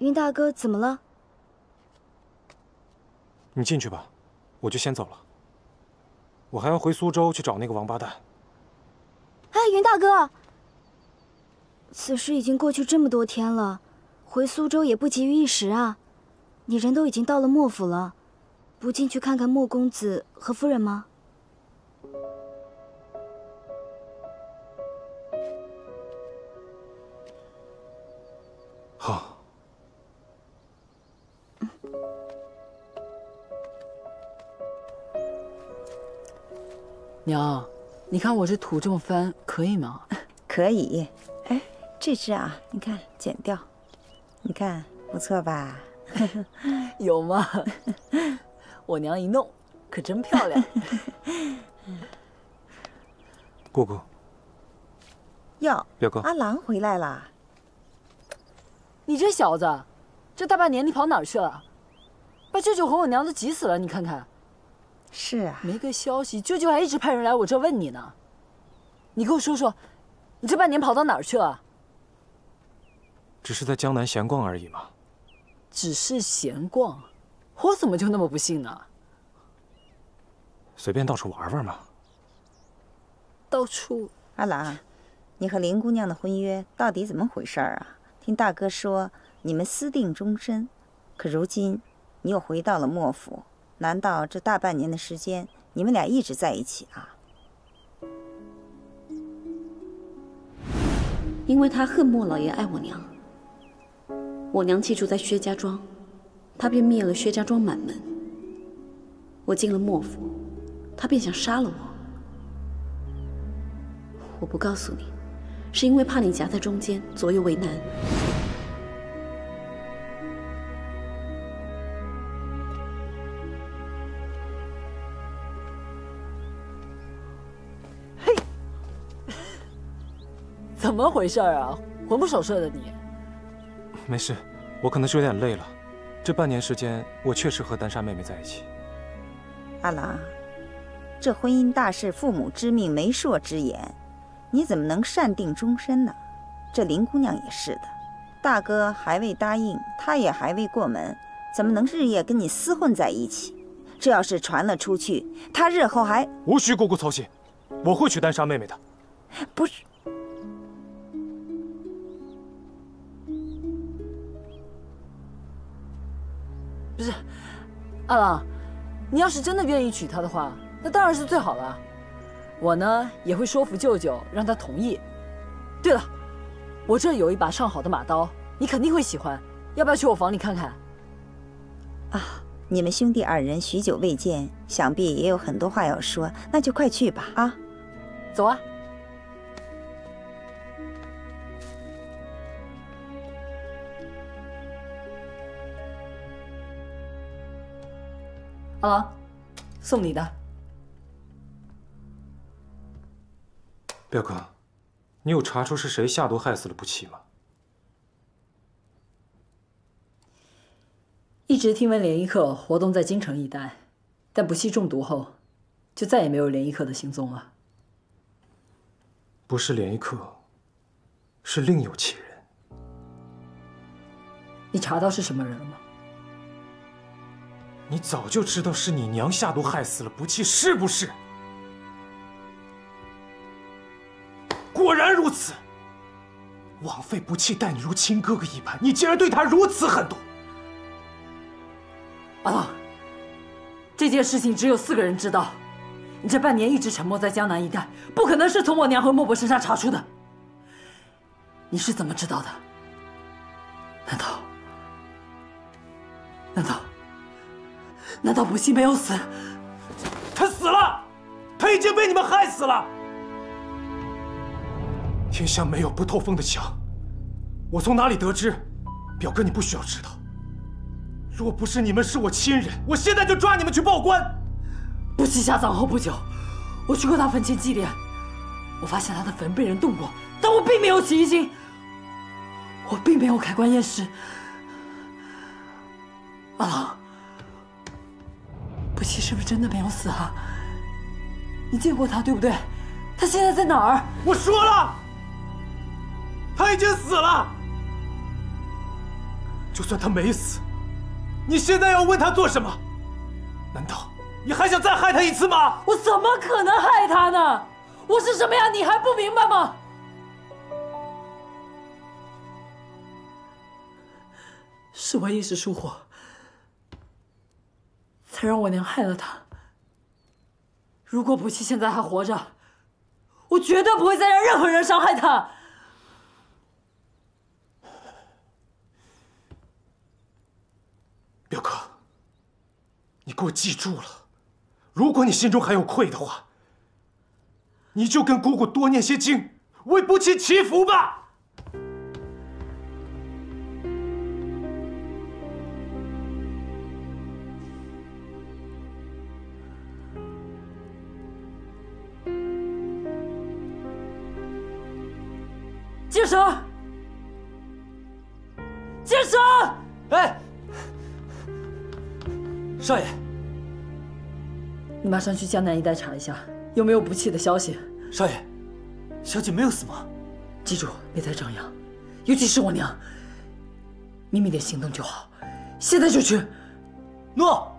云大哥，怎么了？你进去吧，我就先走了。我还要回苏州去找那个王八蛋。哎，云大哥，此事已经过去这么多天了，回苏州也不急于一时啊。你人都已经到了莫府了，不进去看看莫公子和夫人吗？ 好。娘，你看我这土这么翻，可以吗？可以。哎，这只啊，你看剪掉，你看不错吧？有吗？我娘一弄，可真漂亮。姑姑。哟，表哥，阿郎回来啦。 你这小子，这大半年你跑哪儿去了？把舅舅和我娘都急死了，你看看。是啊，没个消息，舅舅还一直派人来我这问你呢。你给我说说，你这半年跑到哪儿去了？只是在江南闲逛而已嘛。只是闲逛，我怎么就那么不信呢？随便到处玩玩嘛。到处。阿兰，你和林姑娘的婚约到底怎么回事儿啊？ 听大哥说，你们私定终身，可如今你又回到了莫府，难道这大半年的时间，你们俩一直在一起啊？因为他恨莫老爷爱我娘，我娘寄住在薛家庄，他便灭了薛家庄满门。我进了莫府，他便想杀了我。我不告诉你。 是因为怕你夹在中间，左右为难。嘿，怎么回事啊？魂不守舍的你。没事，我可能是有点累了。这半年时间，我确实和丹莎妹妹在一起。阿郎，这婚姻大事，父母之命，媒妁之言。 你怎么能擅定终身呢？这林姑娘也是的，大哥还未答应，她也还未过门，怎么能日夜跟你厮混在一起？这要是传了出去，她日后还……无需姑姑操心，我会娶丹莎妹妹的。不是，不是，阿郎，你要是真的愿意娶她的话，那当然是最好了。 我呢也会说服舅舅，让他同意。对了，我这有一把上好的马刀，你肯定会喜欢，要不要去我房里看看？啊，你们兄弟二人许久未见，想必也有很多话要说，那就快去吧！啊，走啊！阿郎，送你的。 表哥，你有查出是谁下毒害死了不起吗？一直听闻联谊客活动在京城一带，但不幸中毒后，就再也没有联谊客的行踪了。不是联谊客，是另有其人。你查到是什么人了吗？你早就知道是你娘下毒害死了不弃，是不是？ 果然如此，枉费不弃待你如亲哥哥一般，你竟然对他如此狠毒！阿郎，这件事情只有4个人知道，你这半年一直沉默在江南一带，不可能是从我娘和莫伯身上查出的。你是怎么知道的？难道不弃没有死？他死了，他已经被你们害死了。 天下没有不透风的墙，我从哪里得知？表哥，你不需要知道。若不是你们是我亲人，我现在就抓你们去报官。不惜下葬后不久，我去过他坟前祭奠，我发现他的坟被人动过，但我并没有起疑心，我并没有开棺验尸。阿郎，不惜是不是真的没有死啊？你见过他对不对？他现在在哪儿？我说了。 他已经死了，就算他没死，你现在要问他做什么？难道你还想再害他一次吗？我怎么可能害他呢？我是什么样，你还不明白吗？是我一时疏忽，才让我娘害了他。如果不是现在还活着，我绝对不会再让任何人伤害他。 表哥，你给我记住了，如果你心中还有愧的话，你就跟姑姑多念些经，为不亲祈福吧。接手，接手，哎。 少爷，你马上去江南一带查一下，有没有不弃的消息。少爷，小姐没有死吗？记住，别再张扬，尤其是我娘。秘密点行动就好，现在就去。诺。